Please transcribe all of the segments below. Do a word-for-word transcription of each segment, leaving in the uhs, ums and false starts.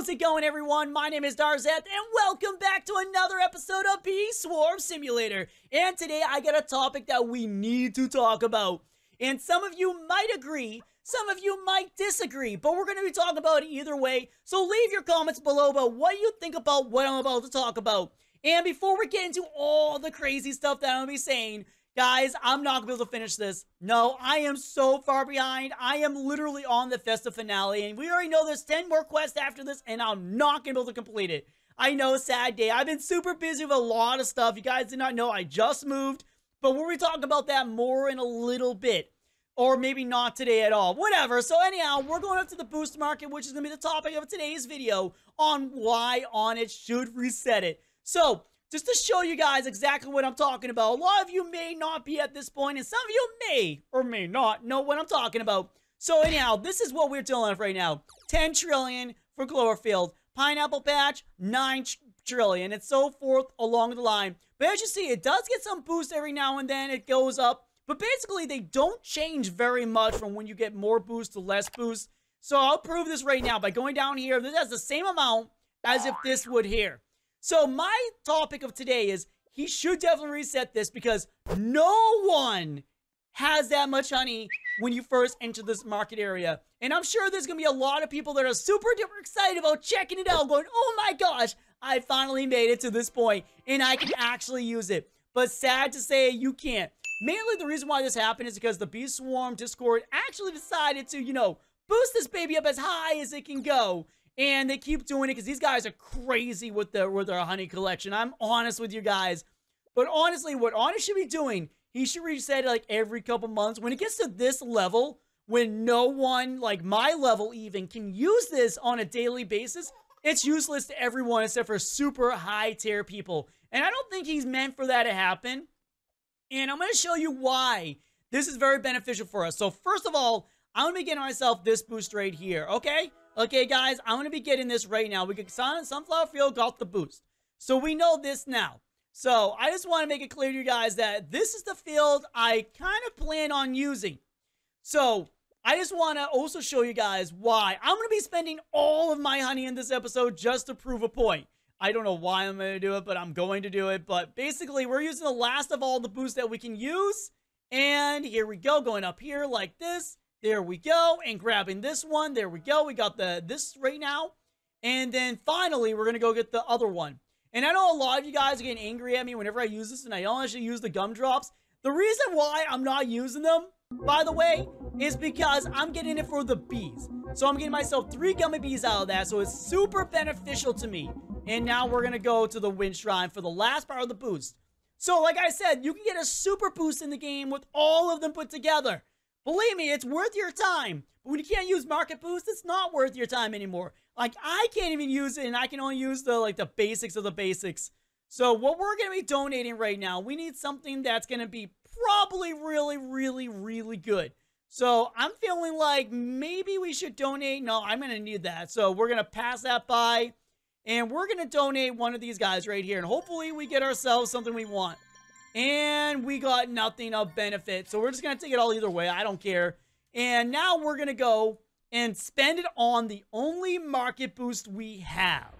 How's it going, everyone? My name is Darzeth, and welcome back to another episode of Bee Swarm Simulator. And today I got a topic that we need to talk about. And some of you might agree, some of you might disagree, but we're going to be talking about it either way. So leave your comments below about what you think about what I'm about to talk about. And before we get into all the crazy stuff that I'm going to be saying, guys, I'm not going to be able to finish this. No, I am so far behind. I am literally on the Festa finale, and we already know there's ten more quests after this, and I'm not going to be able to complete it. I know, sad day. I've been super busy with a lot of stuff. You guys did not know I just moved, but we'll be talking about that more in a little bit, or maybe not today at all. Whatever. So anyhow, we're going up to the boost market, which is going to be the topic of today's video on why Onett should reset it. So just to show you guys exactly what I'm talking about, a lot of you may not be at this point, and some of you may or may not know what I'm talking about. So anyhow, this is what we're dealing with right now. ten trillion for Cloverfield. Pineapple Patch, nine trillion, and so forth along the line. But as you see, it does get some boost every now and then. It goes up. But basically, they don't change very much from when you get more boost to less boost. So I'll prove this right now by going down here. This has the same amount as if this would here. So my topic of today is he should definitely reset this because no one has that much honey when you first enter this market area. And I'm sure there's going to be a lot of people that are super duper excited about checking it out going, oh my gosh, I finally made it to this point and I can actually use it. But sad to say, you can't. Mainly the reason why this happened is because the Bee Swarm Discord actually decided to, you know, boost this baby up as high as it can go. And they keep doing it because these guys are crazy with their, with their honey collection. I'm honest with you guys. But honestly, what Onett should be doing, he should reset it like every couple months. When it gets to this level, when no one, like my level even, can use this on a daily basis, it's useless to everyone except for super high tier people. And I don't think he's meant for that to happen. And I'm going to show you why this is very beneficial for us. So first of all, I'm going to be getting myself this boost right here, okay? Okay, guys, I'm going to be getting this right now. We can sign Sunflower Field, got the boost. So we know this now. So I just want to make it clear to you guys that this is the field I kind of plan on using. So I just want to also show you guys why. I'm going to be spending all of my honey in this episode just to prove a point. I don't know why I'm going to do it, but I'm going to do it. But basically, we're using the last of all the boosts that we can use. And here we go, going up here like this. There we go, and grabbing this one. There we go. We got the this right now. And then finally, we're going to go get the other one. And I know a lot of you guys are getting angry at me whenever I use this, and I don't actually use the gumdrops. The reason why I'm not using them, by the way, is because I'm getting it for the bees. So I'm getting myself three gummy bees out of that, so it's super beneficial to me. And now we're going to go to the wind shrine for the last part of the boost. So like I said, you can get a super boost in the game with all of them put together. Believe me, it's worth your time. But when you can't use market boost, it's not worth your time anymore. Like, I can't even use it, and I can only use the, like, the basics of the basics. So what we're going to be donating right now, we need something that's going to be probably really, really, really good. So I'm feeling like maybe we should donate. No, I'm going to need that. So we're going to pass that by, and we're going to donate one of these guys right here. And hopefully we get ourselves something we want. And we got nothing of benefit. So we're just going to take it all either way. I don't care. And now we're going to go and spend it on the only market boost we have.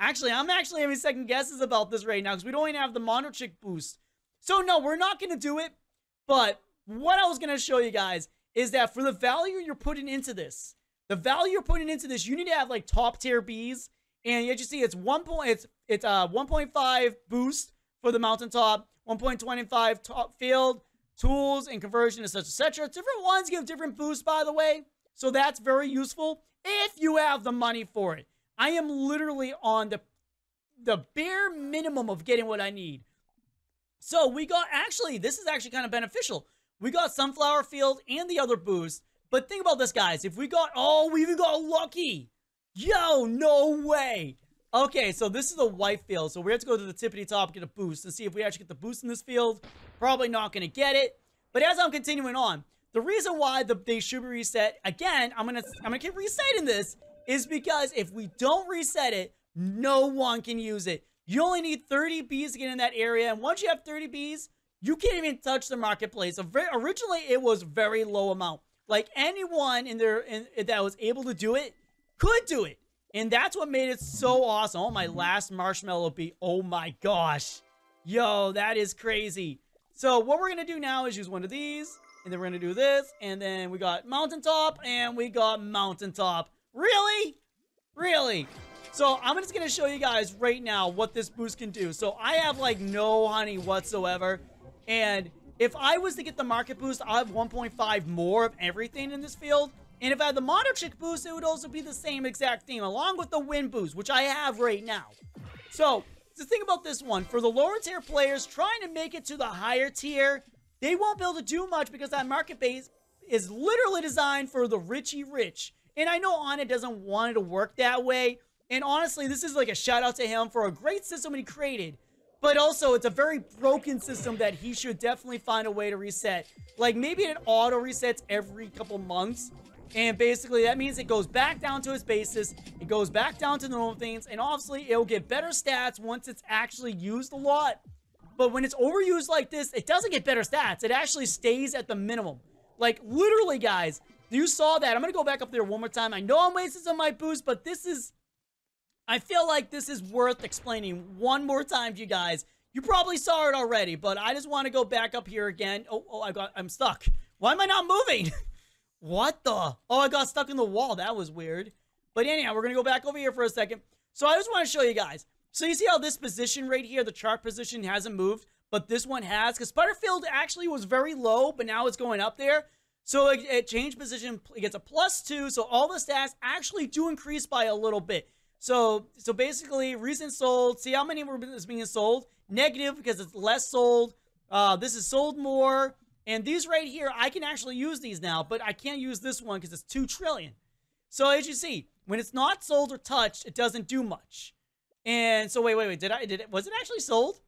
Actually, I'm actually having second guesses about this right now because we don't even have the Mono Chick boost. So no, we're not going to do it. But what I was going to show you guys is that for the value you're putting into this, the value you're putting into this, you need to have like top tier bees. And as you see, it's one point, it's it's uh one point five boost for the Mountaintop. one point two five top field, tools, and conversion, et cetera, et cetera. Different ones give different boosts, by the way. So that's very useful if you have the money for it. I am literally on the, the bare minimum of getting what I need. So we got, actually, this is actually kind of beneficial. We got Sunflower Field and the other boost. But think about this, guys. If we got, oh, we even got lucky. Yo, no way. Okay, so this is a white field, so we have to go to the tippity top, get a boost, and see if we actually get the boost in this field. Probably not going to get it. But as I'm continuing on, the reason why the, they should be reset, again, I'm going to I'm gonna keep resetting this, is because if we don't reset it, no one can use it. You only need thirty bees to get in that area, and once you have thirty bees, you can't even touch the marketplace. Originally, it was very low amount. Like, anyone in there in, that was able to do it could do it. And that's what made it so awesome. Oh, my last marshmallow bee. Oh, my gosh. Yo, that is crazy. So what we're going to do now is use one of these. And then we're going to do this. And then we got Mountaintop. And we got Mountaintop. Really? Really? So I'm just going to show you guys right now what this boost can do. So I have, like, no honey whatsoever. And if I was to get the market boost, I'll have one point five more of everything in this field. And if I had the Mono Chick boost, it would also be the same exact thing, along with the wind boost, which I have right now. So, the thing about this one, for the lower tier players trying to make it to the higher tier, they won't be able to do much because that market base is literally designed for the richy rich. And I know Onett doesn't want it to work that way. And honestly, this is like a shout out to him for a great system he created. But also, it's a very broken system that he should definitely find a way to reset. Like, maybe it auto-resets every couple months. And basically, that means it goes back down to its basis. It goes back down to the normal things. And obviously, it'll get better stats once it's actually used a lot. But when it's overused like this, it doesn't get better stats. It actually stays at the minimum. Like, literally, guys, you saw that. I'm going to go back up there one more time. I know I'm wasting some of my boost, but this is... I feel like this is worth explaining one more time to you guys. You probably saw it already, but I just want to go back up here again. Oh, oh, I got, I'm stuck. Why am I not moving? What the? Oh, I got stuck in the wall. That was weird. But anyhow, we're going to go back over here for a second. So I just want to show you guys. So you see how this position right here, the chart position hasn't moved, but this one has. Because Sputterfield actually was very low, but now it's going up there. So it, it changed position. It gets a plus two. So all the stats actually do increase by a little bit. So, so basically, recent sold. See how many were being sold? Negative because it's less sold. Uh, this is sold more. And these right here, I can actually use these now, but I can't use this one because it's two trillion. So as you see, when it's not sold or touched, it doesn't do much. And so wait, wait, wait. Did I, did it, was it actually sold?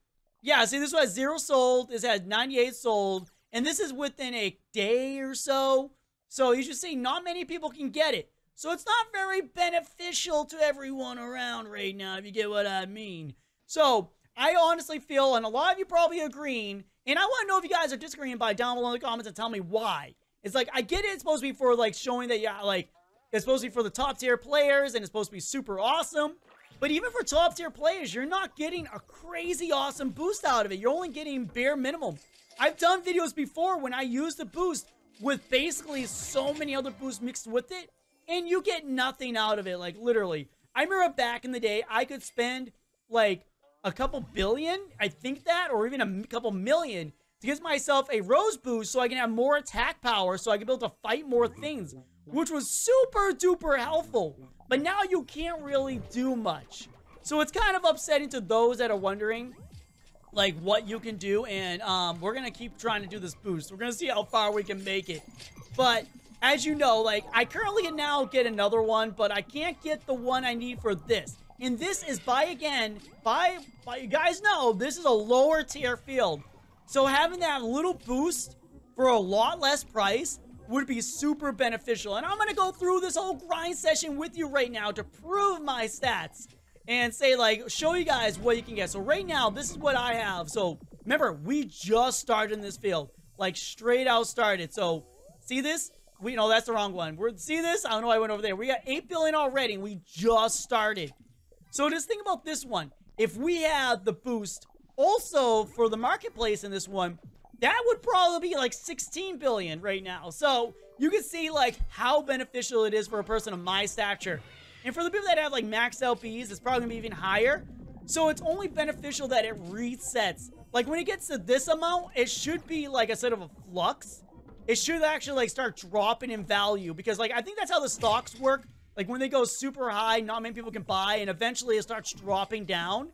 Yeah, see, this was zero sold. This had ninety-eight sold. And this is within a day or so. So you should see, not many people can get it. So it's not very beneficial to everyone around right now, if you get what I mean. So I honestly feel, and a lot of you probably agreeing, and I want to know if you guys are disagreeing by down below in the comments and tell me why. It's like, I get it, it's supposed to be for like showing that, yeah, like, it's supposed to be for the top tier players and it's supposed to be super awesome. But even for top tier players, you're not getting a crazy awesome boost out of it. You're only getting bare minimum. I've done videos before when I used the boost with basically so many other boosts mixed with it. And you get nothing out of it, like, literally. I remember back in the day, I could spend, like, a couple billion, I think that, or even a couple million, to give myself a rose boost so I can have more attack power, so I can be able to fight more things, which was super duper helpful. But now you can't really do much. So it's kind of upsetting to those that are wondering, like, what you can do. And um, we're going to keep trying to do this boost. We're going to see how far we can make it. But... as you know, like, I currently can now get another one, but I can't get the one I need for this. And this is by, again, by, by you guys know, this is a lower tier field. So having that little boost for a lot less price would be super beneficial. And I'm going to go through this whole grind session with you right now to prove my stats. And say, like, show you guys what you can get. So right now, this is what I have. So, remember, we just started in this field. Like, straight out started. So, see this? We know that's the wrong one. We're see this? I don't know why I went over there. We got eight billion already. And we just started. So just think about this one. If we had the boost also for the marketplace in this one, that would probably be like sixteen billion right now. So you can see like how beneficial it is for a person of my stature. And for the people that have like max L Ps, it's probably gonna be even higher. So it's only beneficial that it resets. Like when it gets to this amount, it should be like a sort of a flux. It should actually, like, start dropping in value. Because, like, I think that's how the stocks work. Like, when they go super high, not many people can buy. And eventually, it starts dropping down.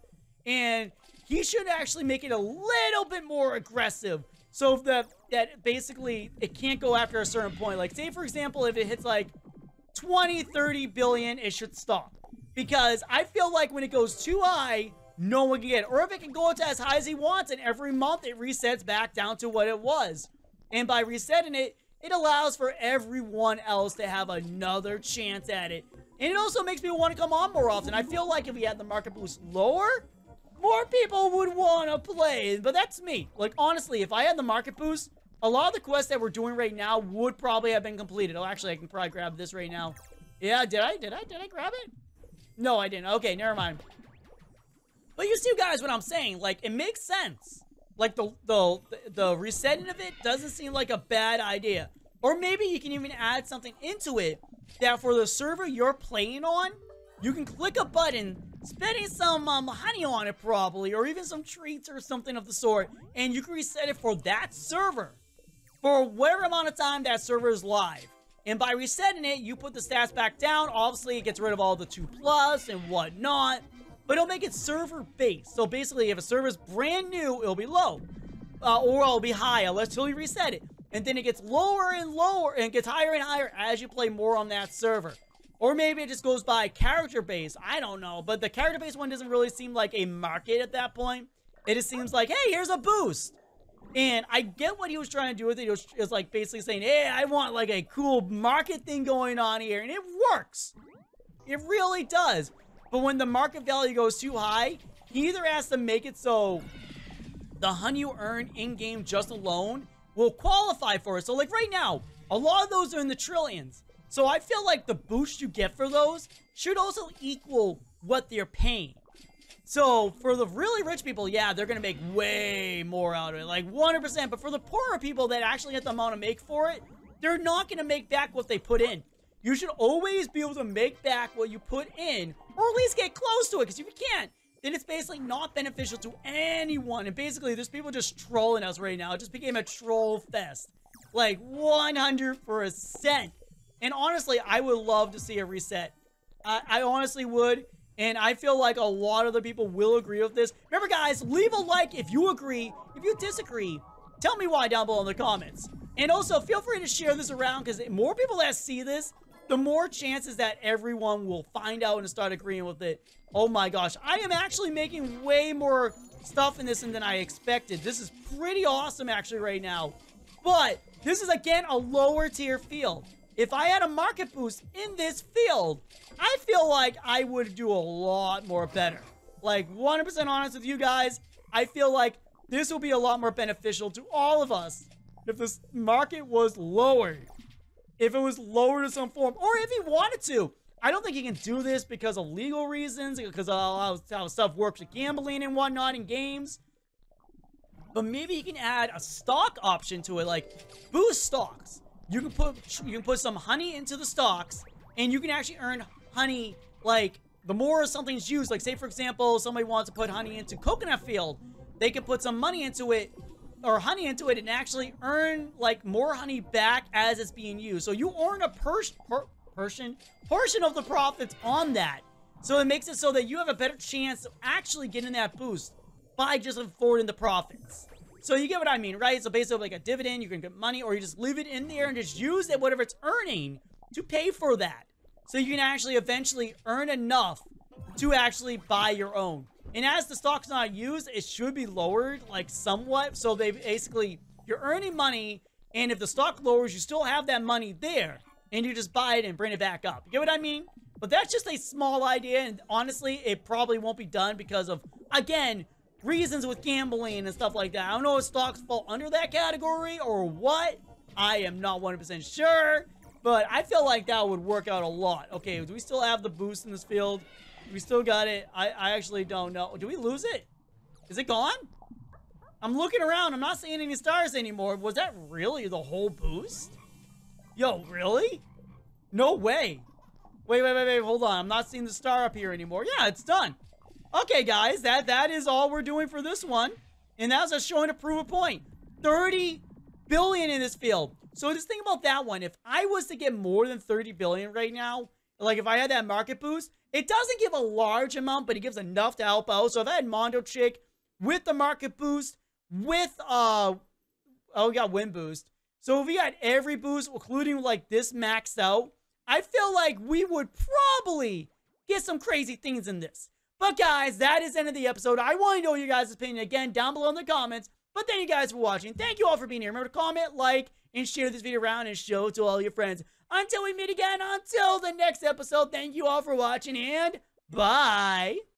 And he should actually make it a little bit more aggressive. So, if the, that basically, it can't go after a certain point. Like, say, for example, if it hits, like, twenty, thirty billion, it should stop. Because I feel like when it goes too high, no one can get it. Or if it can go up to as high as he wants, and every month, it resets back down to what it was. And by resetting it, it allows for everyone else to have another chance at it. And it also makes me want to come on more often. I feel like if we had the market boost lower, more people would want to play. But that's me. Like, honestly, if I had the market boost, a lot of the quests that we're doing right now would probably have been completed. Oh, actually, I can probably grab this right now. Yeah, did I? Did I? Did I grab it? No, I didn't. Okay, never mind. But you see, guys, what I'm saying. Like, it makes sense. Like, the, the, the resetting of it doesn't seem like a bad idea. Or maybe you can even add something into it that for the server you're playing on, you can click a button, spending some um, honey on it probably, or even some treats or something of the sort, and you can reset it for that server for whatever amount of time that server is live. And by resetting it, you put the stats back down. Obviously, it gets rid of all the two plus and whatnot. But it'll make it server-based. So basically, if a server's brand new, it'll be low. Uh, or it'll be high, unless you reset it. And then it gets lower and lower, and gets higher and higher as you play more on that server. Or maybe it just goes by character-based. I don't know. But the character-based one doesn't really seem like a market at that point. It just seems like, hey, here's a boost. And I get what he was trying to do with it. It was, it was like basically saying, hey, I want like a cool market thing going on here. And it works. It really does. But when the market value goes too high, he either has to make it so the honey you earn in-game just alone will qualify for it. So like right now, a lot of those are in the trillions. So I feel like the boost you get for those should also equal what they're paying. So for the really rich people, yeah, they're going to make way more out of it, like one hundred percent. But for the poorer people that actually get the amount to make for it, they're not going to make back what they put in. You should always be able to make back what you put in, or at least get close to it, because if you can't, then it's basically not beneficial to anyone. And basically, there's people just trolling us right now. It just became a troll fest. Like, one hundred percent. And honestly, I would love to see a reset. I, I honestly would. And I feel like a lot of the people will agree with this. Remember, guys, leave a like if you agree. If you disagree, tell me why down below in the comments. And also, feel free to share this around, because more people that see this, the more chances that everyone will find out and start agreeing with it. Oh my gosh, I am actually making way more stuff in this than I expected. This is pretty awesome actually right now. But this is, again, a lower tier field. If I had a market boost in this field, I feel like I would do a lot more better. Like, one hundred percent honest with you guys, I feel like this will be a lot more beneficial to all of us if this market was lowered. If it was lower to some form, or if he wanted to. I don't think he can do this because of legal reasons, because of how, how stuff works with gambling and whatnot in games. But maybe he can add a stock option to it, like boost stocks. You can put you can put some honey into the stocks, and you can actually earn honey. Like, the more something's used, like say for example, somebody wants to put honey into Coconut Field, they can put some money into it. Or honey into it and actually earn like more honey back as it's being used. So you earn a portion per, portion portion of the profits on that. So it makes it so that you have a better chance of actually getting that boost by just forwarding the profits. So you get what I mean, right? So basically like a dividend, you can get money, or you just leave it in there and just use it, whatever it's earning, to pay for that. So you can actually eventually earn enough to actually buy your own. And as the stock's not used, it should be lowered, like, somewhat. So they basically, you're earning money, and if the stock lowers, you still have that money there. And you just buy it and bring it back up. You get what I mean? But that's just a small idea, and honestly, it probably won't be done because of, again, reasons with gambling and stuff like that. I don't know if stocks fall under that category or what. I am not one hundred percent sure, but I feel like that would work out a lot. Okay, do we still have the boost in this field? We still got it. I, I actually don't know. Do we lose it? Is it gone? I'm looking around. I'm not seeing any stars anymore. Was that really the whole boost? Yo, really? No way. Wait, wait, wait, wait. Hold on. I'm not seeing the star up here anymore. Yeah, it's done. Okay, guys. That, that is all we're doing for this one. And that was us showing to prove a point. thirty billion in this field. So just think about that one. If I was to get more than thirty billion right now, like if I had that market boost, it doesn't give a large amount, but it gives enough to help out. So if I had Mondo Chick with the market boost, with, uh, oh, we got win boost. So if we got every boost, including like this maxed out, I feel like we would probably get some crazy things in this. But guys, that is the end of the episode. I want to know your guys' opinion again down below in the comments. But thank you guys for watching. Thank you all for being here. Remember to comment, like, and share this video around and show it to all your friends. Until we meet again, until the next episode, thank you all for watching, and bye!